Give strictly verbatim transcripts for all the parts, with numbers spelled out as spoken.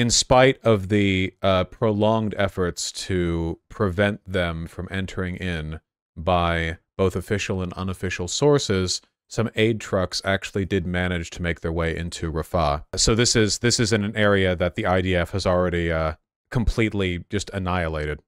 in spite of the uh, prolonged efforts to prevent them from entering in by both official and unofficial sources, some aid trucks actually did manage to make their way into Rafah. So this is this is in an area that the I D F has already uh, completely just annihilated.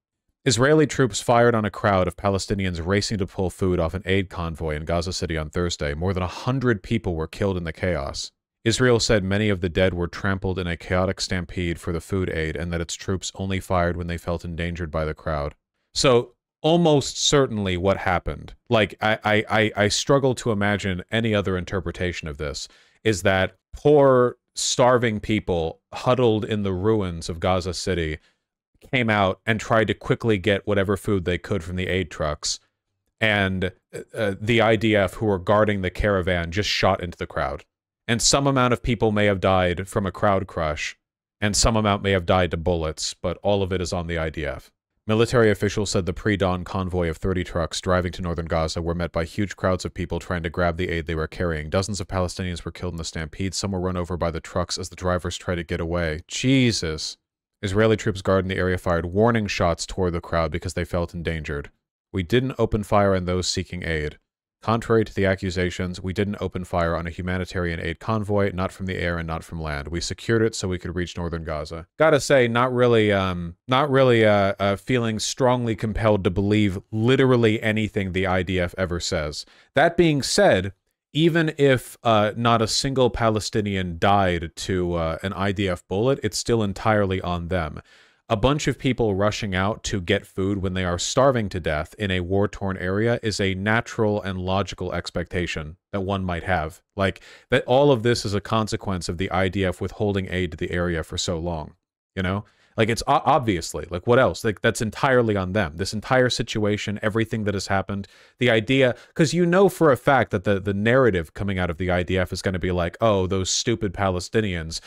Israeli troops fired on a crowd of Palestinians racing to pull food off an aid convoy in Gaza City on Thursday. More than one hundred people were killed in the chaos. Israel said many of the dead were trampled in a chaotic stampede for the food aid and that its troops only fired when they felt endangered by the crowd. So almost certainly what happened, like I, I, I struggle to imagine any other interpretation of this, is that poor, starving people huddled in the ruins of Gaza City came out and tried to quickly get whatever food they could from the aid trucks. And uh, the I D F, who were guarding the caravan, just shot into the crowd. And some amount of people may have died from a crowd crush, and some amount may have died to bullets, but all of it is on the I D F. Military officials said the pre-dawn convoy of thirty trucks driving to northern Gaza were met by huge crowds of people trying to grab the aid they were carrying. Dozens of Palestinians were killed in the stampede. Some were run over by the trucks as the drivers tried to get away. Jesus. Israeli troops guarding the area fired warning shots toward the crowd because they felt endangered. We didn't open fire on those seeking aid. Contrary to the accusations, we didn't open fire on a humanitarian aid convoy, not from the air and not from land. We secured it so we could reach northern Gaza. Gotta say, not really, um, not really uh, uh, feeling strongly compelled to believe literally anything the I D F ever says. That being said, even if uh, not a single Palestinian died to uh, an I D F bullet, it's still entirely on them. A bunch of people rushing out to get food when they are starving to death in a war-torn area is a natural and logical expectation that one might have. Like, that all of this is a consequence of the I D F withholding aid to the area for so long, you know? Like, it's obviously, like, what else? Like, that's entirely on them. This entire situation, everything that has happened, the idea, because you know for a fact that the, the narrative coming out of the I D F is going to be like, oh, those stupid Palestinians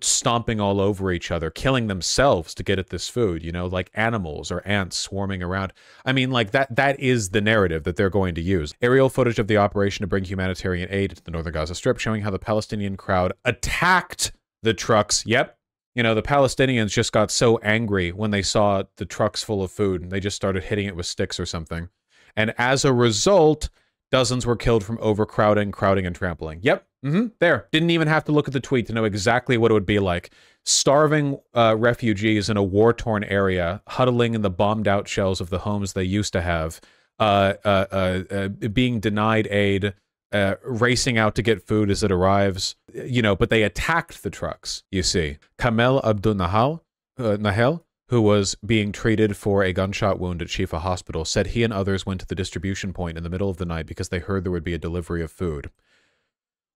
stomping all over each other, killing themselves to get at this food, you know, like animals or ants swarming around. I mean, like, that that is the narrative that they're going to use. Aerial footage of the operation to bring humanitarian aid to the northern Gaza Strip showing how the Palestinian crowd attacked the trucks. Yep. You know, the Palestinians just got so angry when they saw the trucks full of food, and they just started hitting it with sticks or something. And as a result, dozens were killed from overcrowding, crowding, and trampling. Yep. Mm-hmm. There. Didn't even have to look at the tweet to know exactly what it would be like. Starving uh, refugees in a war-torn area, huddling in the bombed-out shells of the homes they used to have, uh, uh, uh, uh, being denied aid, Uh, racing out to get food as it arrives, you know, but they attacked the trucks, you see. Kamel Abdul Nahal, uh, Nahel, who was being treated for a gunshot wound at Shifa Hospital, said he and others went to the distribution point in the middle of the night because they heard there would be a delivery of food.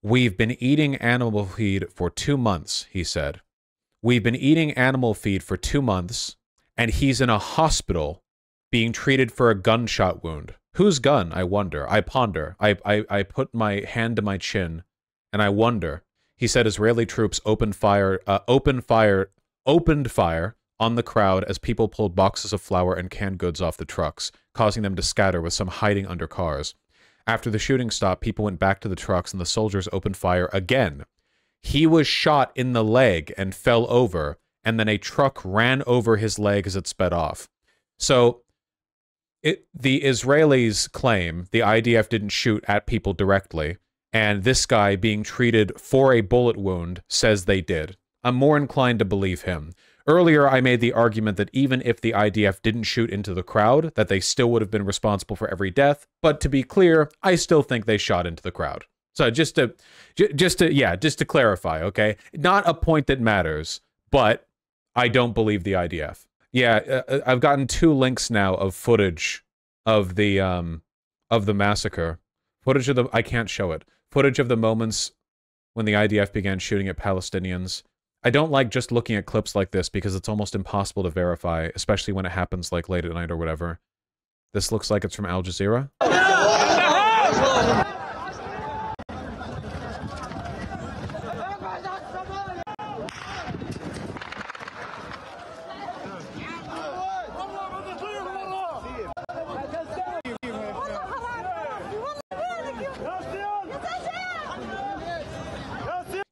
We've been eating animal feed for two months, he said. We've been eating animal feed for two months, and he's in a hospital being treated for a gunshot wound. Whose gun, I wonder? I ponder. I, I, I put my hand to my chin, and I wonder. He said Israeli troops opened fire, uh, opened fire, opened fire on the crowd as people pulled boxes of flour and canned goods off the trucks, causing them to scatter, with some hiding under cars. After the shooting stopped, people went back to the trucks, and the soldiers opened fire again. He was shot in the leg and fell over, and then a truck ran over his leg as it sped off. So... It, the Israelis claim the I D F didn't shoot at people directly, and this guy being treated for a bullet wound says they did. I'm more inclined to believe him. Earlier, I made the argument that even if the I D F didn't shoot into the crowd, that they still would have been responsible for every death. But to be clear, I still think they shot into the crowd. So just to, just to, yeah, just to clarify, okay? Not a point that matters, but I don't believe the I D F. Yeah, uh, I've gotten two links now of footage of the um, of the massacre. Footage of the I can't show it. Footage of the moments when the I D F began shooting at Palestinians. I don't like just looking at clips like this because it's almost impossible to verify, especially when it happens like late at night or whatever. This looks like it's from Al Jazeera.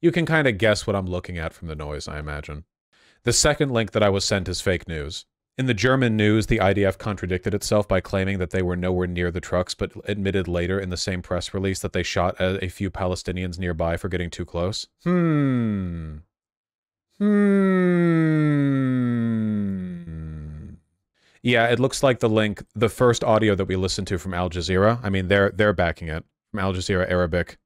You can kind of guess what I'm looking at from the noise, I imagine. The second link that I was sent is fake news. In the German news, the I D F contradicted itself by claiming that they were nowhere near the trucks, but admitted later in the same press release that they shot a few Palestinians nearby for getting too close. Hmm. Hmm. Yeah, it looks like the link, the first audio that we listened to from Al Jazeera, I mean, they're, they're backing it, from Al Jazeera Arabic.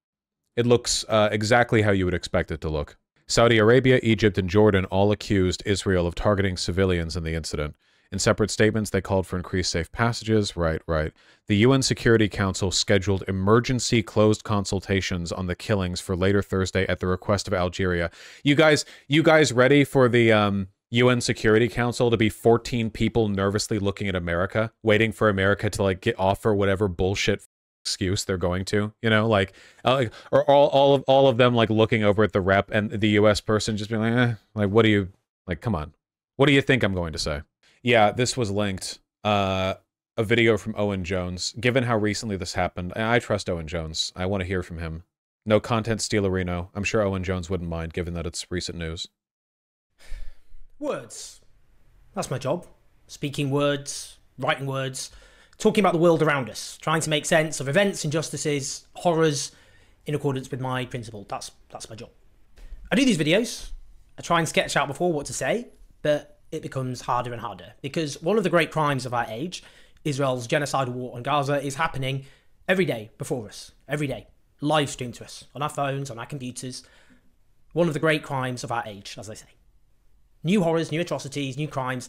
It looks uh, exactly how you would expect it to look. Saudi Arabia, Egypt, and Jordan all accused Israel of targeting civilians in the incident. In separate statements, they called for increased safe passages. Right, right. The U N Security Council scheduled emergency closed consultations on the killings for later Thursday at the request of Algeria. You guys, you guys ready for the um, U N Security Council to be fourteen people nervously looking at America, waiting for America to like get offer whatever bullshit excuse they're going to, you know, like, uh, like or all, all of all of them like looking over at the rep and the U S person just being like, eh, like, what do you like? Come on. What do you think I'm going to say? Yeah, this was linked. Uh, a video from Owen Jones. Given how recently this happened, and I trust Owen Jones. I want to hear from him. No content stealerino. I'm sure Owen Jones wouldn't mind given that it's recent news. Words. That's my job. Speaking words, writing words. Talking about the world around us, trying to make sense of events, injustices, horrors, in accordance with my principle. That's that's my job. I do these videos. I try and sketch out before what to say, but it becomes harder and harder because one of the great crimes of our age, Israel's genocidal war on Gaza, is happening every day before us, every day, live streamed to us, on our phones, on our computers. One of the great crimes of our age, as I say. New horrors, new atrocities, new crimes.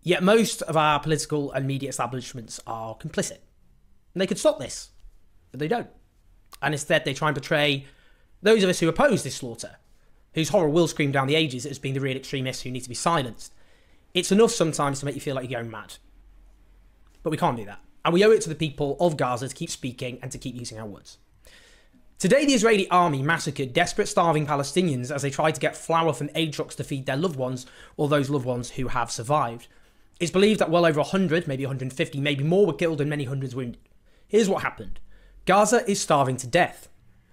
Yet most of our political and media establishments are complicit. And they could stop this, but they don't. And instead they try and portray those of us who oppose this slaughter, whose horror will scream down the ages as being the real extremists who need to be silenced. It's enough sometimes to make you feel like you're going mad. But we can't do that. And we owe it to the people of Gaza to keep speaking and to keep using our words. Today the Israeli army massacred desperate starving Palestinians as they tried to get flour from aid trucks to feed their loved ones or those loved ones who have survived. It's believed that well over one hundred, maybe one hundred fifty, maybe more were killed and many hundreds wounded. Here's what happened. Gaza is starving to death,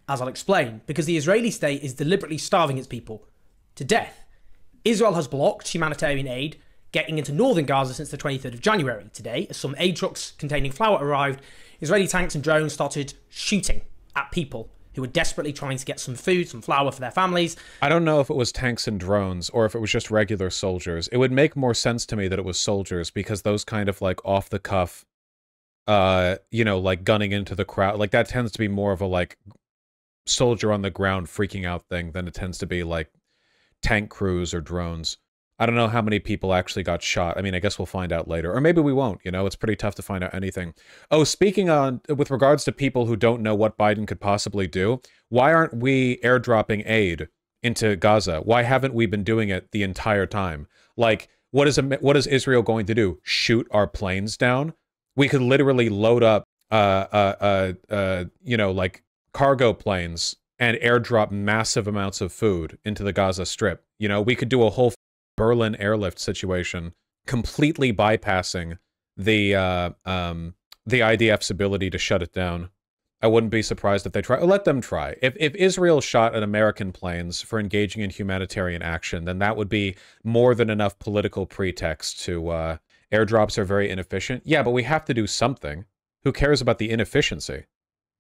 as I'll explain, because the Israeli state is deliberately starving its people to death. Israel has blocked humanitarian aid getting into northern Gaza since the twenty-third of January. Today, as some aid trucks containing flour arrived, Israeli tanks and drones started shooting at people who were desperately trying to get some food, some flour for their families. I don't know if it was tanks and drones or if it was just regular soldiers. It would make more sense to me that it was soldiers because those kind of like off the cuff, uh, you know, like gunning into the crowd, like that tends to be more of a like soldier on the ground freaking out thing than it tends to be like tank crews or drones. I don't know how many people actually got shot. I mean, I guess we'll find out later. Or maybe we won't, you know? It's pretty tough to find out anything. Oh, speaking on, with regards to people who don't know what Biden could possibly do, why aren't we airdropping aid into Gaza? Why haven't we been doing it the entire time? Like, what is, what is Israel going to do? Shoot our planes down? We could literally load up, uh, uh, uh, uh, you know, like cargo planes and airdrop massive amounts of food into the Gaza Strip. You know, we could do a whole Berlin airlift situation, completely bypassing the uh, um, the I D F's ability to shut it down. I wouldn't be surprised if they try. Let them try. If if Israel shot at American planes for engaging in humanitarian action, then that would be more than enough political pretext to uh, airdrops are very inefficient. Yeah, but we have to do something. Who cares about the inefficiency?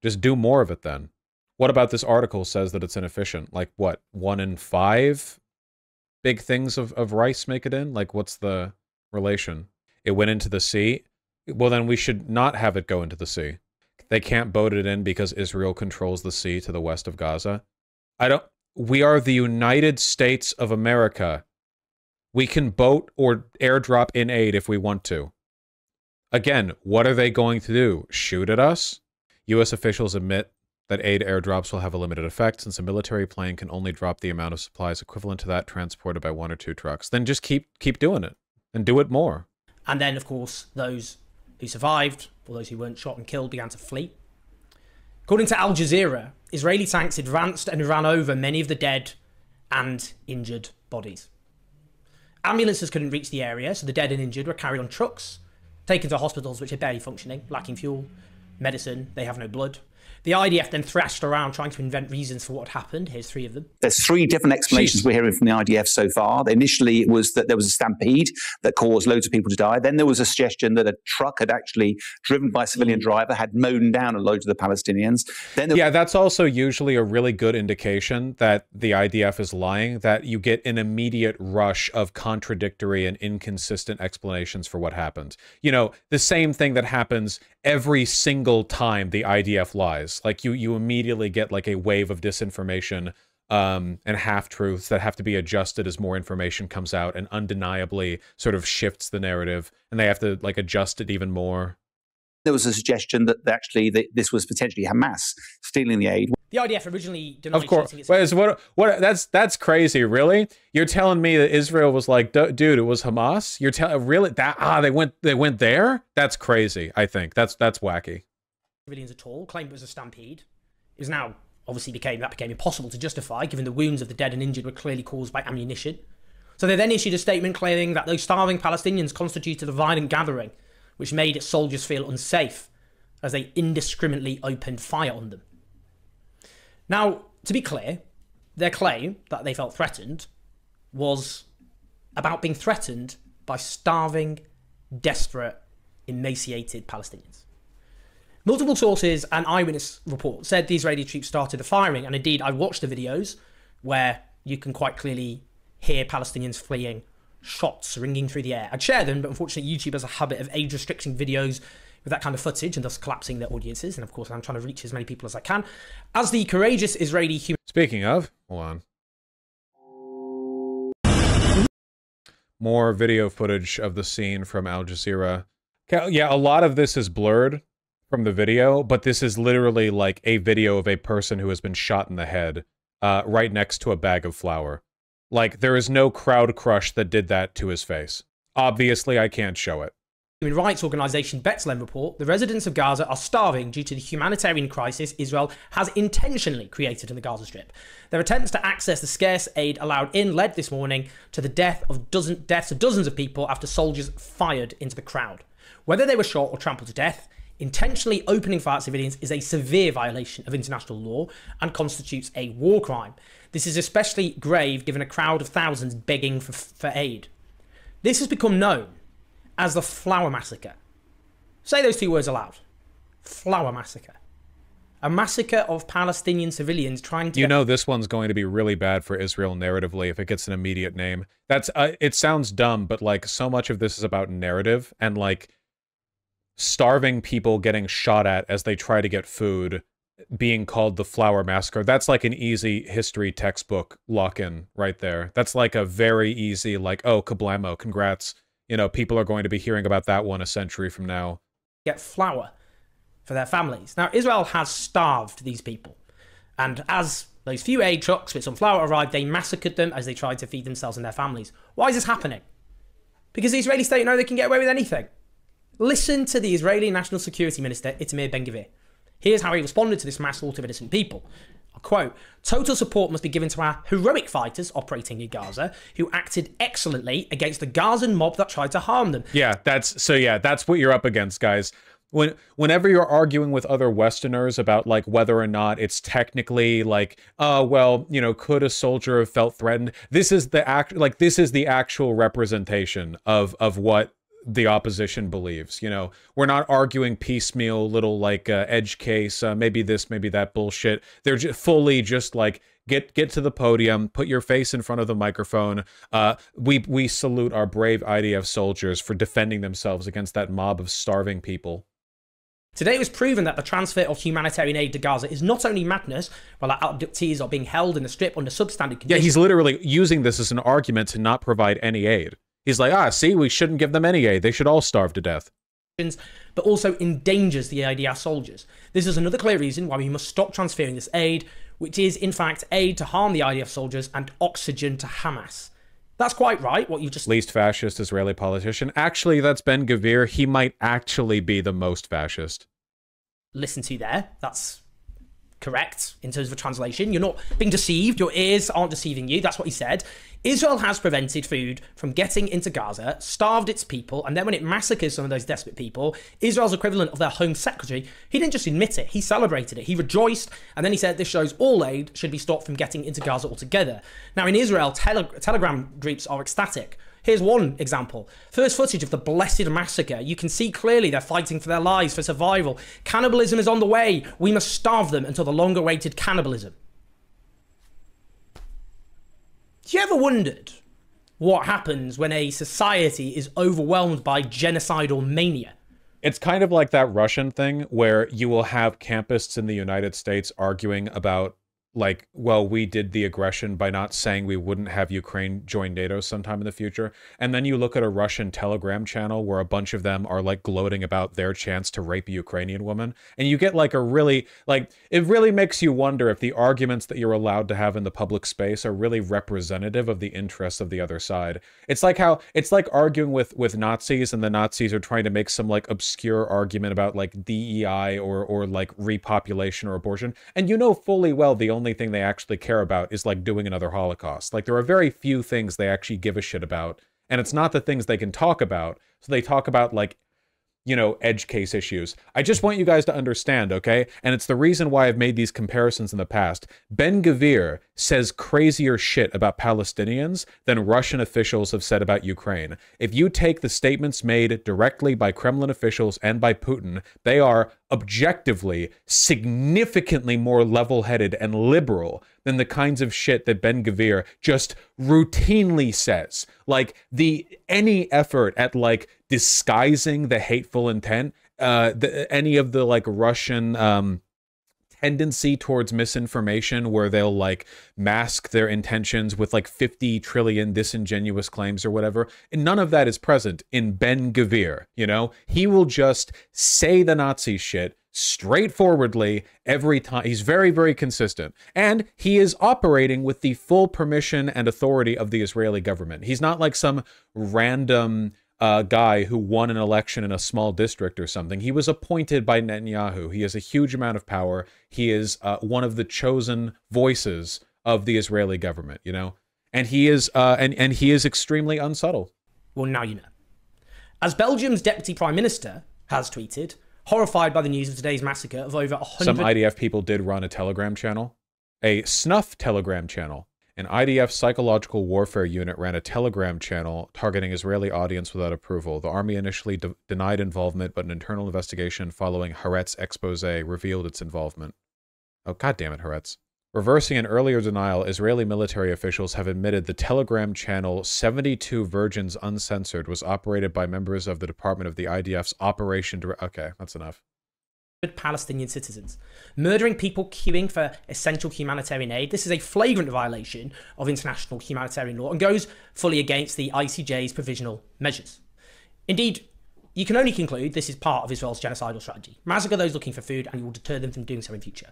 Just do more of it then. What about this article says that it's inefficient? Like what? One in five? Big things of, of rice make it in? Like, what's the relation? It went into the sea? Well, then we should not have it go into the sea. They can't boat it in because Israel controls the sea to the west of Gaza. I don't... We are the United States of America. We can boat or airdrop in aid if we want to. Again, what are they going to do? Shoot at us? U S officials admit that aid airdrops will have a limited effect since a military plane can only drop the amount of supplies equivalent to that transported by one or two trucks. Then just keep keep doing it and do it more. And then, of course, those who survived or those who weren't shot and killed began to flee. According to Al Jazeera, Israeli tanks advanced and ran over many of the dead and injured bodies. Ambulances couldn't reach the area, so the dead and injured were carried on trucks, taken to hospitals which are barely functioning, lacking fuel, medicine, they have no blood. The I D F then thrashed around trying to invent reasons for what happened. Here's three of them. There's three different explanations Jeez. We're hearing from the I D F so far. Initially, it was that there was a stampede that caused loads of people to die. Then there was a suggestion that a truck had actually, driven by a civilian driver, had mown down a load of the Palestinians. Then there yeah, that's also usually a really good indication that the I D F is lying, that you get an immediate rush of contradictory and inconsistent explanations for what happened. You know, the same thing that happens every single time the I D F lies. Like you, you immediately get like a wave of disinformation um, and half-truths that have to be adjusted as more information comes out and undeniably sort of shifts the narrative, and they have to like adjust it even more. There was a suggestion that actually that this was potentially Hamas stealing the aid. The I D F originally denied. Of course, its Wait, so what? What? That's that's crazy. Really, you're telling me that Israel was like, dude, it was Hamas? You're telling really that ah they went they went there? That's crazy. I think that's that's wacky. Civilians at all, claimed it was a stampede. It was now obviously became that became impossible to justify, given the wounds of the dead and injured were clearly caused by ammunition. So they then issued a statement claiming that those starving Palestinians constituted a violent gathering, which made its soldiers feel unsafe as they indiscriminately opened fire on them. Now, to be clear, their claim that they felt threatened was about being threatened by starving, desperate, emaciated Palestinians. Multiple sources and eyewitness reports said the Israeli troops started the firing, and indeed I watched the videos where you can quite clearly hear Palestinians fleeing, shots ringing through the air. I'd share them, but unfortunately YouTube has a habit of age-restricting videos with that kind of footage and thus collapsing their audiences, and of course I'm trying to reach as many people as I can. As the courageous Israeli human... Speaking of, hold on. More video footage of the scene from Al Jazeera. Yeah, a lot of this is blurred from the video, but this is literally like a video of a person who has been shot in the head uh, right next to a bag of flour. Like, there is no crowd crush that did that to his face. Obviously, I can't show it. Human rights organization Betselem report, the residents of Gaza are starving due to the humanitarian crisis Israel has intentionally created in the Gaza Strip. Their attempts to access the scarce aid allowed in led this morning to the death of dozen, deaths of dozens of people after soldiers fired into the crowd. Whether they were shot or trampled to death, intentionally opening fire at civilians is a severe violation of international law and constitutes a war crime. This is especially grave given a crowd of thousands begging for, for aid. This has become known as the Flower Massacre. Say those two words aloud. Flower Massacre. A massacre of Palestinian civilians trying to... You know this one's going to be really bad for Israel narratively if it gets an immediate name. That's uh, it sounds dumb, but like so much of this is about narrative and like starving people getting shot at as they try to get food being called the Flower Massacre. That's like an easy history textbook lock-in right there. That's like a very easy, like, oh, kablamo, congrats. You know, people are going to be hearing about that one a century from now. Get flour for their families. Now, Israel has starved these people. And as those few aid trucks with some flour arrived, they massacred them as they tried to feed themselves and their families. Why is this happening? Because the Israeli state know they can get away with anything. Listen to the Israeli National Security Minister, Itamar Ben-Gvir. Here's how he responded to this mass slaughter of innocent people. I'll quote, "Total support must be given to our heroic fighters operating in Gaza, who acted excellently against the Gazan mob that tried to harm them." Yeah, that's, so yeah, that's what you're up against, guys. When, whenever you're arguing with other Westerners about like whether or not it's technically like, oh, uh, well, you know, could a soldier have felt threatened? This is the act, like this is the actual representation of, of what the opposition believes. You know, we're not arguing piecemeal little like uh, edge case, uh, maybe this, maybe that bullshit. They're just fully just like get get to the podium, put your face in front of the microphone. Uh, we we salute our brave I D F soldiers for defending themselves against that mob of starving people. Today it was proven that the transfer of humanitarian aid to Gaza is not only madness, while our abductees are being held in the Strip under substandard conditions. Yeah, he's literally using this as an argument to not provide any aid. He's like, ah, see, we shouldn't give them any aid. They should all starve to death. But also endangers the I D F soldiers. This is another clear reason why we must stop transferring this aid, which is, in fact, aid to harm the I D F soldiers and oxygen to Hamas. That's quite right, what you just... Least fascist Israeli politician. Actually, that's Ben-Gvir. He might actually be the most fascist. Listen to there. That's correct in terms of a translation. You're not being deceived. Your ears aren't deceiving you. That's what he said. Israel has prevented food from getting into Gaza, starved its people, and then when it massacres some of those desperate people, Israel's equivalent of their Home Secretary, he didn't just admit it, he celebrated it, he rejoiced, and then he said this shows all aid should be stopped from getting into Gaza altogether. Now in Israel, tele- Telegram groups are ecstatic. Here's one example. First footage of the Blessed Massacre. You can see clearly they're fighting for their lives, for survival. Cannibalism is on the way. We must starve them until the long-awaited cannibalism. Do you ever wondered what happens when a society is overwhelmed by genocidal mania? It's kind of like that Russian thing where you will have campists in the United States arguing about, like, well, we did the aggression by not saying we wouldn't have Ukraine join NATO sometime in the future. And then you look at a Russian Telegram channel where a bunch of them are like gloating about their chance to rape a Ukrainian woman. And you get like a really, like, it really makes you wonder if the arguments that you're allowed to have in the public space are really representative of the interests of the other side. It's like how, it's like arguing with, with Nazis, and the Nazis are trying to make some like obscure argument about like D E I or, or like repopulation or abortion. And you know fully well the only thing they actually care about is like doing another Holocaust. Like there are very few things they actually give a shit about, and it's not the things they can talk about. So they talk about like, you know, edge case issues. I just want you guys to understand, okay? And it's the reason why I've made these comparisons in the past. Ben-Gvir says crazier shit about Palestinians than Russian officials have said about Ukraine. If you take the statements made directly by Kremlin officials and by Putin, they are objectively significantly more level-headed and liberal than the kinds of shit that Ben-Gvir just routinely says. Like the any effort at like disguising the hateful intent, uh, the, any of the like Russian um, tendency towards misinformation where they'll like mask their intentions with like fifty trillion disingenuous claims or whatever. And none of that is present in Ben-Gvir, you know? He will just say the Nazi shit straightforwardly every time. He's very, very consistent. And he is operating with the full permission and authority of the Israeli government. He's not like some random uh, guy who won an election in a small district or something. He was appointed by Netanyahu. He has a huge amount of power. He is uh, one of the chosen voices of the Israeli government, you know? And he is, uh, and, and he is extremely unsubtle. Well, now you know. As Belgium's Deputy Prime Minister has tweeted, horrified by the news of today's massacre of over one hundred... Some I D F people did run a Telegram channel, a snuff Telegram channel. An I D F psychological warfare unit ran a Telegram channel targeting Israeli audience without approval. The army initially de denied involvement, but an internal investigation following Haaretz expose revealed its involvement. Oh, goddammit, Haaretz. Reversing an earlier denial, Israeli military officials have admitted the Telegram channel seventy-two Virgins Uncensored was operated by members of the Department of the I D F's Operation... Dire okay, that's enough. Palestinian citizens, murdering people queuing for essential humanitarian aid. This is a flagrant violation of international humanitarian law and goes fully against the I C J's provisional measures. Indeed, you can only conclude this is part of Israel's genocidal strategy. Massacre those looking for food and you will deter them from doing so in future.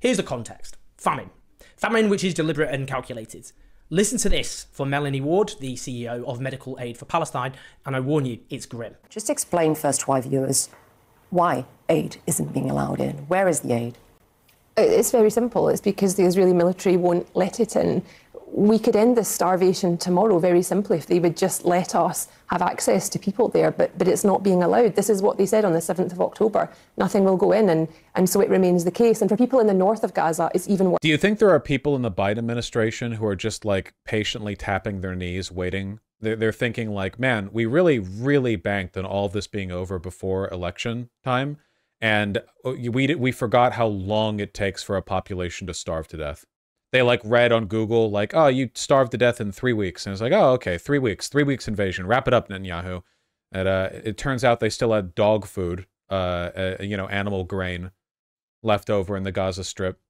Here's the context. Famine. Famine which is deliberate and calculated. Listen to this from Melanie Ward, the C E O of Medical Aid for Palestine, and I warn you, it's grim. Just explain first to our viewers why aid isn't being allowed in. Where is the aid? It's very simple. It's because the Israeli military won't let it in. We could end this starvation tomorrow very simply if they would just let us have access to people there, but, but it's not being allowed. This is what they said on the seventh of October. Nothing will go in, and, and so it remains the case. And for people in the north of Gaza, it's even worse. Do you think there are people in the Biden administration who are just like patiently tapping their knees, waiting? They're, they're thinking like, man, we really, really banked on all of this being over before election time, and we, we forgot how long it takes for a population to starve to death. They like read on Google, like, oh, you starved to death in three weeks. And it's like, oh, okay, three weeks, three weeks invasion. Wrap it up, Netanyahu. And uh, it turns out they still had dog food, uh, uh, you know, animal grain left over in the Gaza Strip.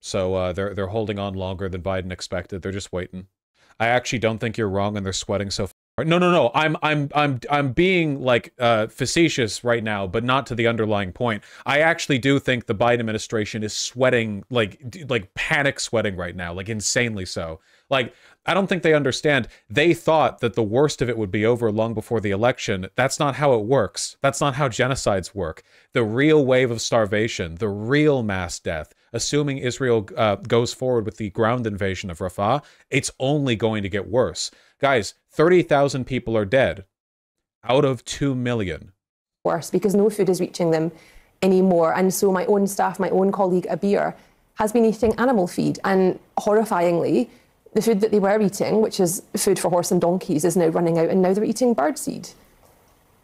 So uh, they're, they're holding on longer than Biden expected. They're just waiting. I actually don't think you're wrong, and they're sweating so far. No, no, no. I'm, I'm, I'm, I'm being like uh, facetious right now, but not to the underlying point. I actually do think the Biden administration is sweating, like, like panic sweating right now, like insanely so. Like, I don't think they understand. They thought that the worst of it would be over long before the election. That's not how it works. That's not how genocides work. The real wave of starvation, the real mass death, assuming Israel uh, goes forward with the ground invasion of Rafah, it's only going to get worse. Guys, thirty thousand people are dead out of two million. Worse, because no food is reaching them anymore. And so my own staff, my own colleague, Abir, has been eating animal feed. And horrifyingly, the food that they were eating, which is food for horse and donkeys, is now running out, and now they're eating birdseed.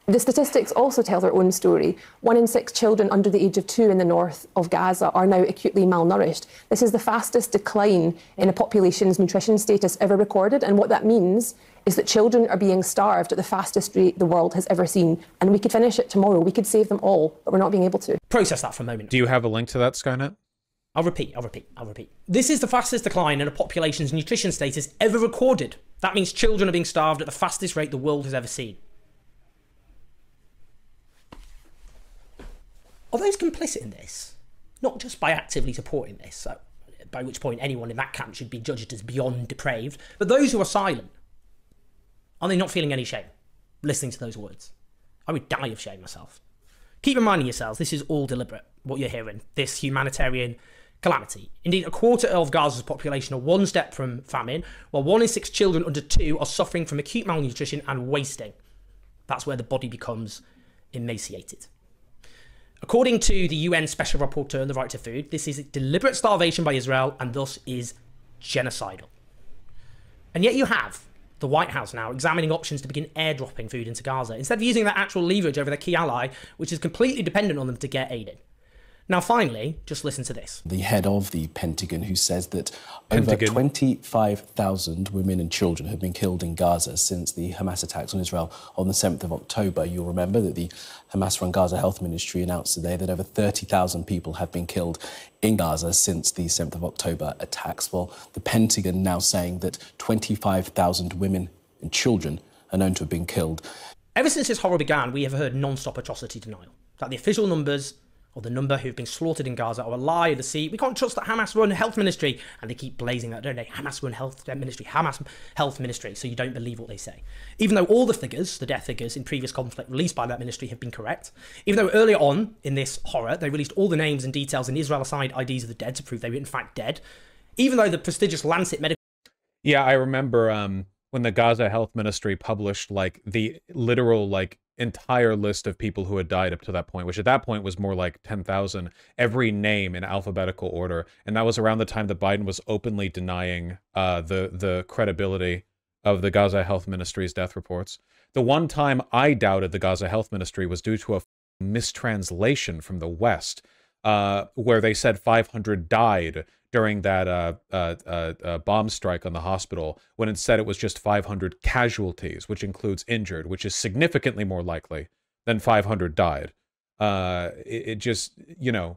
The statistics also tell their own story. One in six children under the age of two in the north of Gaza are now acutely malnourished. This is the fastest decline in a population's nutrition status ever recorded, and what that means is that children are being starved at the fastest rate the world has ever seen, and we could finish it tomorrow. We could save them all, but we're not being able to. Process that for a moment. Do you have a link to that, Skynet? I'll repeat, I'll repeat, I'll repeat. This is the fastest decline in a population's nutrition status ever recorded. That means children are being starved at the fastest rate the world has ever seen. Are those complicit in this? Not just by actively supporting this, so, by which point anyone in that camp should be judged as beyond depraved, but those who are silent, are they not feeling any shame listening to those words? I would die of shame myself. Keep reminding yourselves, this is all deliberate, what you're hearing, this humanitarian calamity. Indeed, a quarter of Gaza's population are one step from famine, while one in six children under two are suffering from acute malnutrition and wasting. That's where the body becomes emaciated. According to the U N Special Rapporteur on the Right to Food, this is deliberate starvation by Israel and thus is genocidal. And yet you have the White House now examining options to begin airdropping food into Gaza, instead of using their actual leverage over their key ally, which is completely dependent on them to get aid in. Now, finally, just listen to this. The head of the Pentagon, who says that Pentagon. over twenty-five thousand women and children have been killed in Gaza since the Hamas attacks on Israel on the seventh of October. You'll remember that the Hamas-run Gaza Health Ministry announced today that over thirty thousand people have been killed in Gaza since the seventh of October attacks. Well, the Pentagon now saying that twenty-five thousand women and children are known to have been killed. Ever since this horror began, we have heard non-stop atrocity denial, that the official numbers or the number who've been slaughtered in Gaza are a lie of the sea. We can't trust that Hamas-run health ministry. And they keep blazing that, don't they? Hamas-run health ministry, Hamas health ministry. So you don't believe what they say. Even though all the figures, the death figures in previous conflict released by that ministry have been correct. Even though earlier on in this horror, they released all the names and details and Israel-assigned I Ds of the dead to prove they were in fact dead. Even though the prestigious Lancet medical... Yeah, I remember um, when the Gaza health ministry published like the literal like entire list of people who had died up to that point, which at that point was more like ten thousand, every name in alphabetical order. And that was around the time that Biden was openly denying uh, the, the credibility of the Gaza Health Ministry's death reports. The one time I doubted the Gaza Health Ministry was due to a mistranslation from the West, uh, where they said five hundred died during that uh, uh, uh, uh, bomb strike on the hospital, when instead it was just five hundred casualties, which includes injured, which is significantly more likely than five hundred died. Uh, it, it just, you know,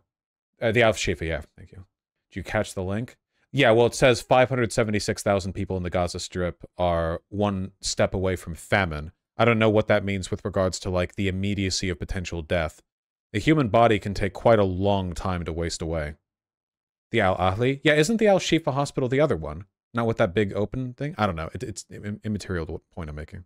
uh, the Al-Shifa, yeah, thank you. Did you catch the link? Yeah, well, it says five hundred seventy-six thousand people in the Gaza Strip are one step away from famine. I don't know what that means with regards to, like, the immediacy of potential death. The human body can take quite a long time to waste away. The Al Ahli? Yeah, isn't the Al-Shifa hospital the other one? Not with that big open thing? I don't know. It, it's immaterial to what point I'm making.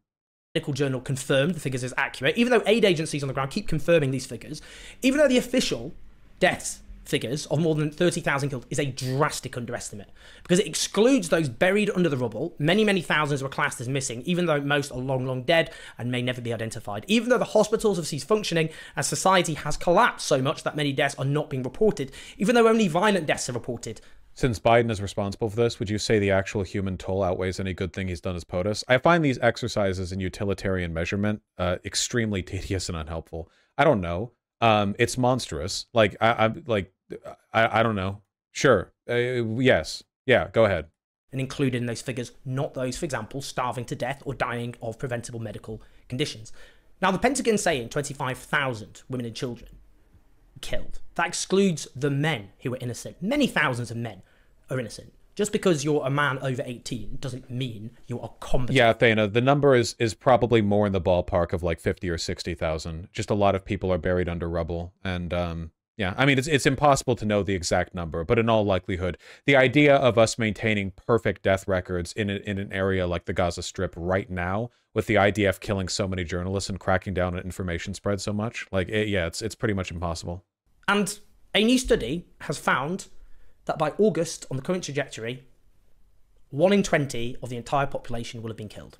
Medical journal confirmed the figures is accurate, even though aid agencies on the ground keep confirming these figures. Even though the official death figures of more than thirty thousand killed is a drastic underestimate, because it excludes those buried under the rubble. Many, many thousands were classed as missing, even though most are long, long dead and may never be identified. Even though the hospitals have ceased functioning and society has collapsed so much that many deaths are not being reported, even though only violent deaths are reported. Since Biden is responsible for this, would you say the actual human toll outweighs any good thing he's done as POTUS? I find these exercises in utilitarian measurement uh, extremely tedious and unhelpful. I don't know. Um, it's monstrous. Like, I, I like, I, I don't know. Sure. Uh, yes. Yeah, go ahead. And included in those figures, not those, for example, starving to death or dying of preventable medical conditions. Now, the Pentagon saying twenty-five thousand women and children killed. That excludes the men who are innocent. Many thousands of men are innocent. Just because you're a man over eighteen doesn't mean you are competent. Yeah, Athena, the number is is probably more in the ballpark of like fifty or sixty thousand. Just a lot of people are buried under rubble, and um, Yeah, I mean, it's it's impossible to know the exact number, but in all likelihood, the idea of us maintaining perfect death records in, a, in an area like the Gaza Strip right now, with the I D F killing so many journalists and cracking down on information spread so much, like, it, yeah, it's, it's pretty much impossible. And a new study has found that by August, on the current trajectory, one in twenty of the entire population will have been killed.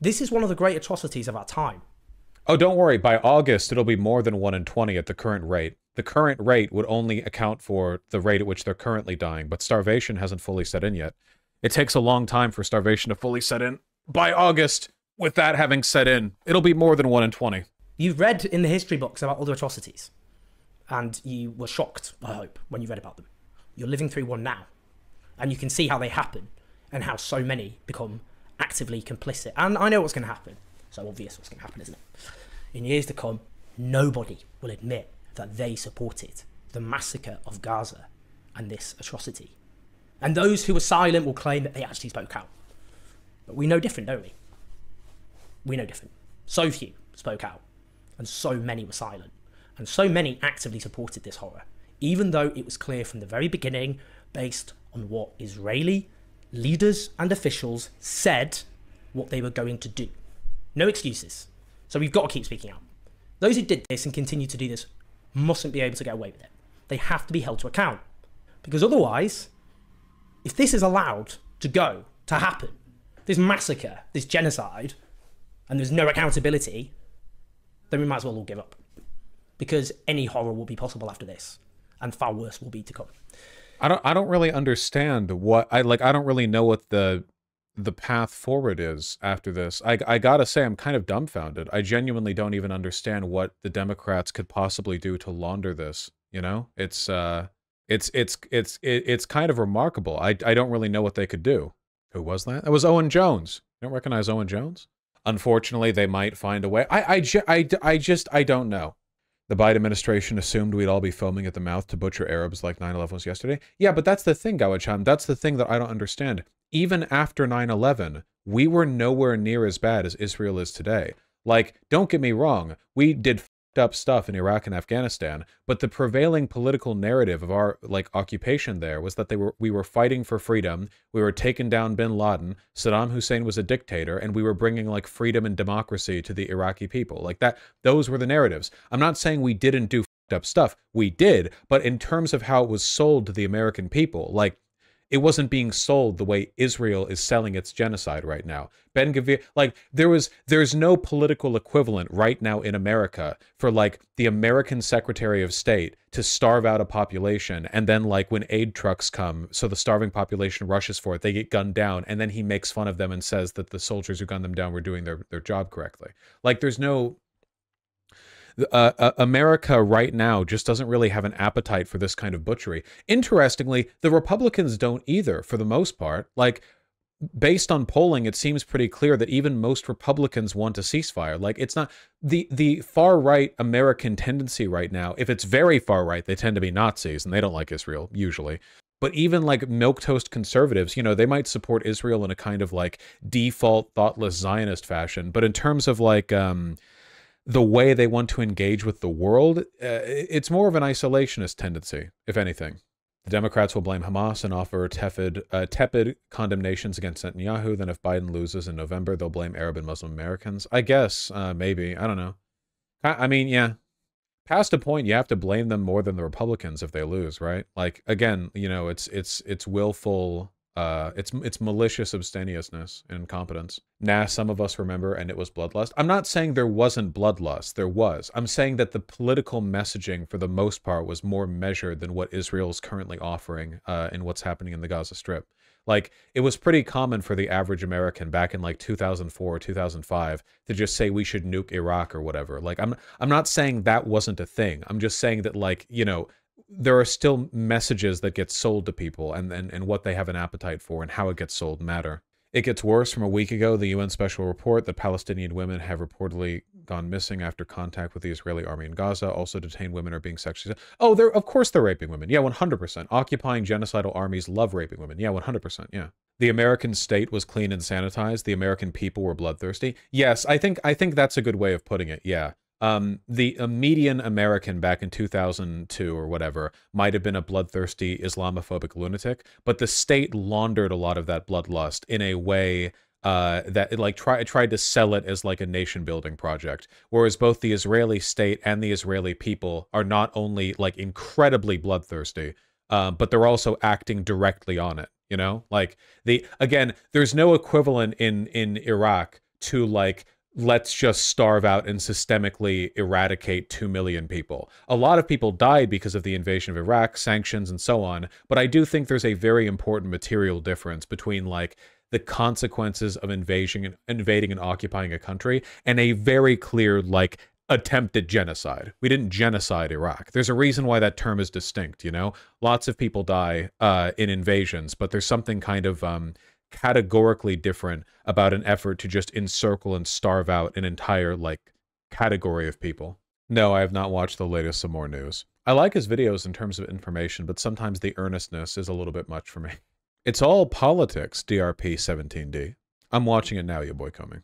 This is one of the great atrocities of our time. Oh, don't worry. By August, it'll be more than one in twenty at the current rate. The current rate would only account for the rate at which they're currently dying, but starvation hasn't fully set in yet. It takes a long time for starvation to fully set in. By August, with that having set in, it'll be more than one in twenty. You've read in the history books about other atrocities, and you were shocked, I hope, when you read about them. You're living through one now, and you can see how they happen and how so many become actively complicit. And I know what's going to happen. So obvious what's going to happen, isn't it? In years to come, nobody will admit that they supported the massacre of Gaza and this atrocity. And those who were silent will claim that they actually spoke out. But we know different, don't we? We know different. So few spoke out, and so many were silent, and so many actively supported this horror, even though it was clear from the very beginning, based on what Israeli leaders and officials said what they were going to do. No excuses. So we've got to keep speaking out. Those who did this and continue to do this mustn't be able to get away with it. They have to be held to account. Because otherwise, if this is allowed to go, to happen, this massacre, this genocide, and there's no accountability, then we might as well all give up. Because any horror will be possible after this, and far worse will be to come. I don't, I don't really understand what, I like, I don't really know what the... the path forward is after this. I, I gotta say, I'm kind of dumbfounded. I genuinely don't even understand what the Democrats could possibly do to launder this. You know, it's uh, it's it's it's it's kind of remarkable. I I don't really know what they could do. Who was that? That was Owen Jones. You don't recognize Owen Jones? Unfortunately, they might find a way. I I ju I I just I don't know. The Biden administration assumed we'd all be foaming at the mouth to butcher Arabs like nine eleven was yesterday. Yeah, but that's the thing, Gawacham. That's the thing that I don't understand. Even after nine eleven, we were nowhere near as bad as Israel is today. Like, don't get me wrong, we did fucked up stuff in Iraq and Afghanistan, but the prevailing political narrative of our, like, occupation there was that they were we were fighting for freedom, we were taking down bin Laden, Saddam Hussein was a dictator, and we were bringing, like, freedom and democracy to the Iraqi people. Like, that, those were the narratives. I'm not saying we didn't do fucked up stuff. We did, but in terms of how it was sold to the American people, like, it wasn't being sold the way Israel is selling its genocide right now. Ben-Gvir, like, there was, there's no political equivalent right now in America for, like, the American Secretary of State to starve out a population, and then, like, when aid trucks come, so the starving population rushes for it, they get gunned down, and then he makes fun of them and says that the soldiers who gunned them down were doing their, their job correctly. Like, there's no... Uh, uh, America right now just doesn't really have an appetite for this kind of butchery. Interestingly, the Republicans don't either, for the most part. Like, based on polling, it seems pretty clear that even most Republicans want a ceasefire. Like, it's not the the far right American tendency right now. If it's very far right, they tend to be Nazis, and they don't like Israel usually. But even, like, milquetoast conservatives, you know, they might support Israel in a kind of, like, default thoughtless Zionist fashion. But in terms of, like, um. the way they want to engage with the world, uh, it's more of an isolationist tendency, if anything. The Democrats will blame Hamas and offer tepid, uh, tepid condemnations against Netanyahu. Then if Biden loses in November, they'll blame Arab and Muslim Americans. I guess, uh, maybe, I don't know. I, I mean, yeah, past a point, you have to blame them more than the Republicans if they lose, right? Like, again, you know, it's, it's, it's willful... Uh, it's it's malicious abstemiousness and incompetence. Nah, some of us remember, and it was bloodlust. I'm not saying there wasn't bloodlust. There was. I'm saying that the political messaging, for the most part, was more measured than what Israel's currently offering uh, in what's happening in the Gaza Strip. Like, it was pretty common for the average American back in, like, two thousand four or two thousand five to just say we should nuke Iraq or whatever. Like, I'm I'm not saying that wasn't a thing. I'm just saying that, like, you know, there are still messages that get sold to people, and, and, and what they have an appetite for and how it gets sold matter. It gets worse. From a week ago, the U N special report that Palestinian women have reportedly gone missing after contact with the Israeli army in Gaza. Also, detained women are being sexually... Oh, they're, of course they're raping women. Yeah, one hundred percent. Occupying genocidal armies love raping women. Yeah, one hundred percent. Yeah. The American state was clean and sanitized. The American people were bloodthirsty. Yes, I think I think that's a good way of putting it. Yeah. Um, the a median American back in two thousand two or whatever might have been a bloodthirsty Islamophobic lunatic, but the state laundered a lot of that bloodlust in a way uh, that it like try, tried to sell it as like a nation-building project, whereas both the Israeli state and the Israeli people are not only like incredibly bloodthirsty, uh, but they're also acting directly on it, you know? Like, the again, there's no equivalent in, in Iraq to like, let's just starve out and systemically eradicate two million people. A lot of people died because of the invasion of Iraq, sanctions, and so on. But I do think there's a very important material difference between like the consequences of invasion, invading and occupying a country and a very clear like attempted genocide. We didn't genocide Iraq. There's a reason why that term is distinct, you know? Lots of people die uh, in invasions, but there's something kind of... Um, categorically different about an effort to just encircle and starve out an entire, like, category of people. No, I have not watched the latest Some More News. I like his videos in terms of information, but sometimes the earnestness is a little bit much for me. It's all politics, D R P seventeen D. I'm watching it now, you boy coming.